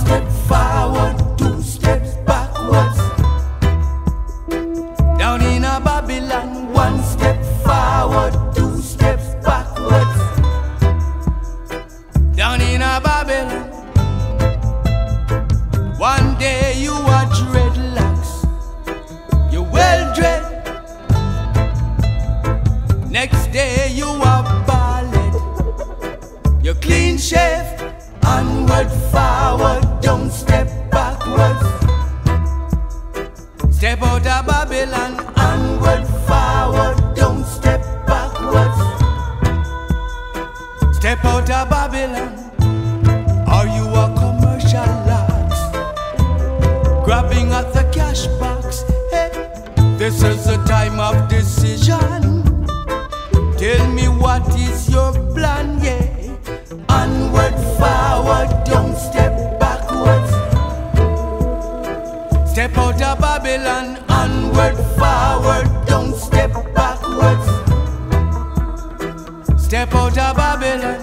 step forward, two steps backwards. Down in a Babylon, one step forward, two steps backwards. Down in a Babylon, one day you are dreadlocks, you will dread. Next day you are bald, you clean shaved. Onward, forward, don't step backwards. Step out of Babylon. Onward, forward, don't step backwards. Step out of Babylon. Are you a commercial lot? Grabbing at the cash box. Hey, this is the time of decision. Tell me what is your plan, yeah. Onward, forward, don't step backwards. Step out of Babylon. Onward, forward, don't step backwards. Step out of Babylon.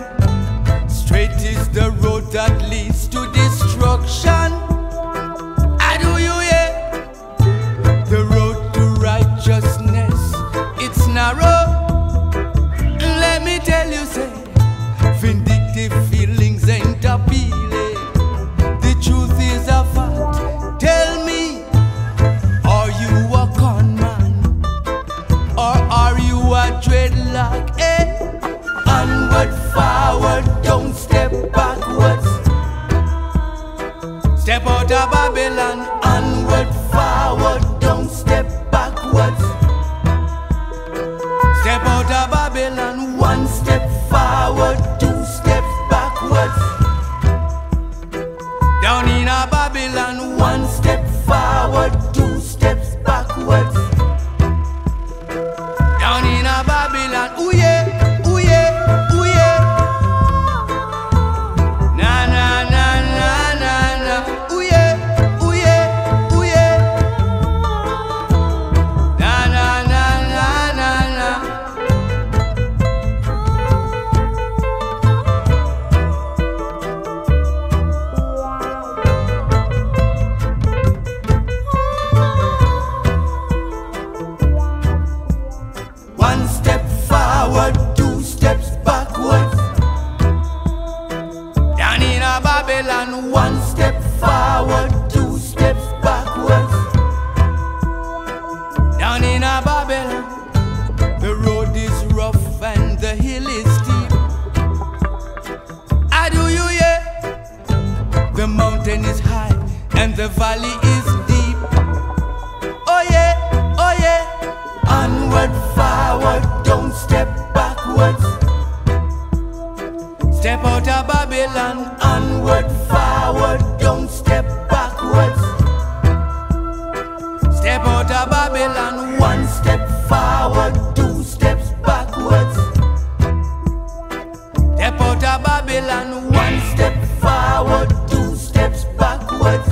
Straight is the road that leads to destruction. I do you hear? The road to righteousness, it's narrow. Let me tell you, say, vindictive feelings ain't appealing. The truth is a fact. Tell me, are you a con man? Or are you a dreadlock? Eh? Onward, forward, don't step backwards. Step out of Babylon. Onward, forward, don't step backwards. Step out of Babylon. One step forward, two steps backwards. Down in a Babylon, one step forward, two steps backwards. Down in a Babylon, ooh yeah, ooh yeah, ooh yeah. Na na na na na na, ooh yeah, ooh yeah, ooh yeah. Na na na na na na. One step forward, two steps backwards. Down in a Babylon, one step forward, two steps backwards. Down in a Babylon, the road is rough and the hill is steep. I do you hear? The mountain is high and the valley is deep. Oh yeah, oh yeah. Onward, forward, don't step backwards. Step out of Babylon. Onward, forward, don't step backwards. Step out of Babylon. One step forward, two steps backwards. Step out of Babylon. One step forward, two steps backwards.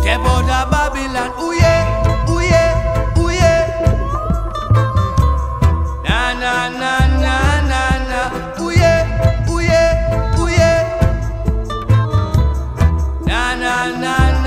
Step out of Babylon. Ooh yeah, ooh yeah, ooh yeah. Na na na na na na. Ooh yeah, ooh yeah, ooh yeah. Na na na na na na.